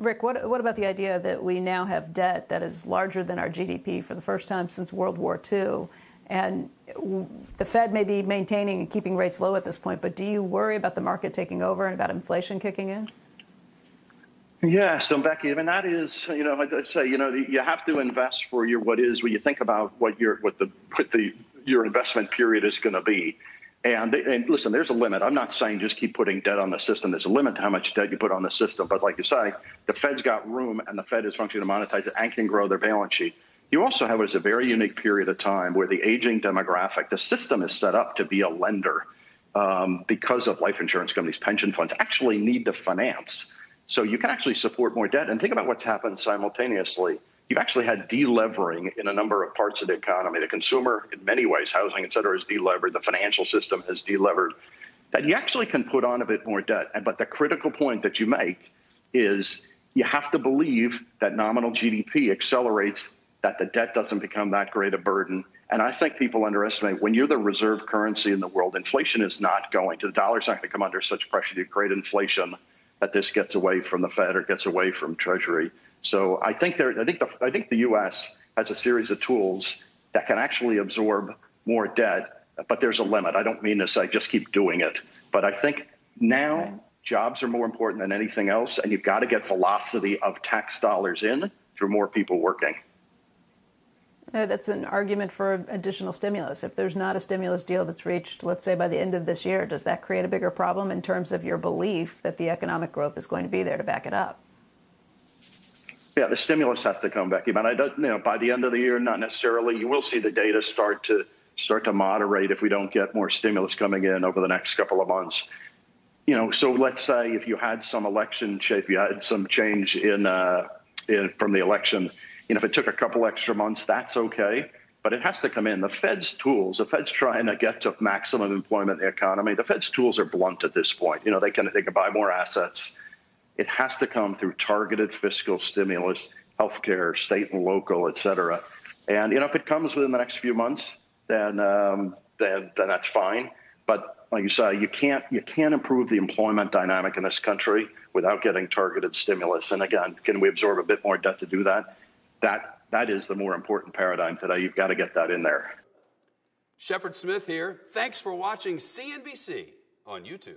Rick, what about the idea that we now have debt that is larger than our GDP for the first time since World War II? And the Fed may be maintaining and keeping rates low at this point, but do you worry about the market taking over and about inflation kicking in? Yeah, so Becky, I mean, that is, you know, I'd say, you know, you have to invest for your when you think about what your investment period is going to be. And listen, there's a limit. I'm not saying just keep putting debt on the system. There's a limit to how much debt you put on the system. But like you say, the Fed's got room, and the Fed is functioning to monetize it and can grow their balance sheet. You also have a very unique period of time where the aging demographic, the system is set up to be a lender because of life insurance companies, pension funds actually need to finance. So you can actually support more debt. And think about what's happened simultaneously. You've actually had delevering in a number of parts of the economy. The consumer, in many ways, housing, et cetera, is delevered. The financial system has delevered. That you actually can put on a bit more debt. But the critical point that you make is you have to believe that nominal GDP accelerates, that the debt doesn't become that great a burden. And I think people underestimate when you're the reserve currency in the world, inflation is not going to. The dollar's not going to come under such pressure to create inflation that this gets away from the Fed or gets away from Treasury. So I think the U.S. has a series of tools that can actually absorb more debt, but there's a limit. I don't mean to say just keep doing it, but I think now jobs are more important than anything else, and you've got to get velocity of tax dollars in through more people working. That's an argument for additional stimulus. If there's not a stimulus deal that's reached, let's say, by the end of this year, does that create a bigger problem in terms of your belief that the economic growth is going to be there to back it up? Yeah, the stimulus has to come back. But I don't, you know, by the end of the year, not necessarily. You will see the data start to moderate if we don't get more stimulus coming in over the next couple of months. You know, so let's say if you had some change from the election. You know, if it took a couple extra months, that's okay, but it has to come in. The Fed's tools, the Fed's trying to get to maximum employment in the economy. The Fed's tools are blunt at this point. You know, they can buy more assets. It has to come through targeted fiscal stimulus, healthcare, state and local, et cetera. And, you know, if it comes within the next few months, then that's fine. But like you say, you can't improve the employment dynamic in this country without getting targeted stimulus. And again, can we absorb a bit more debt to do that? That is the more important paradigm today. You've got to get that in there. Shepard Smith here. Thanks for watching CNBC on YouTube.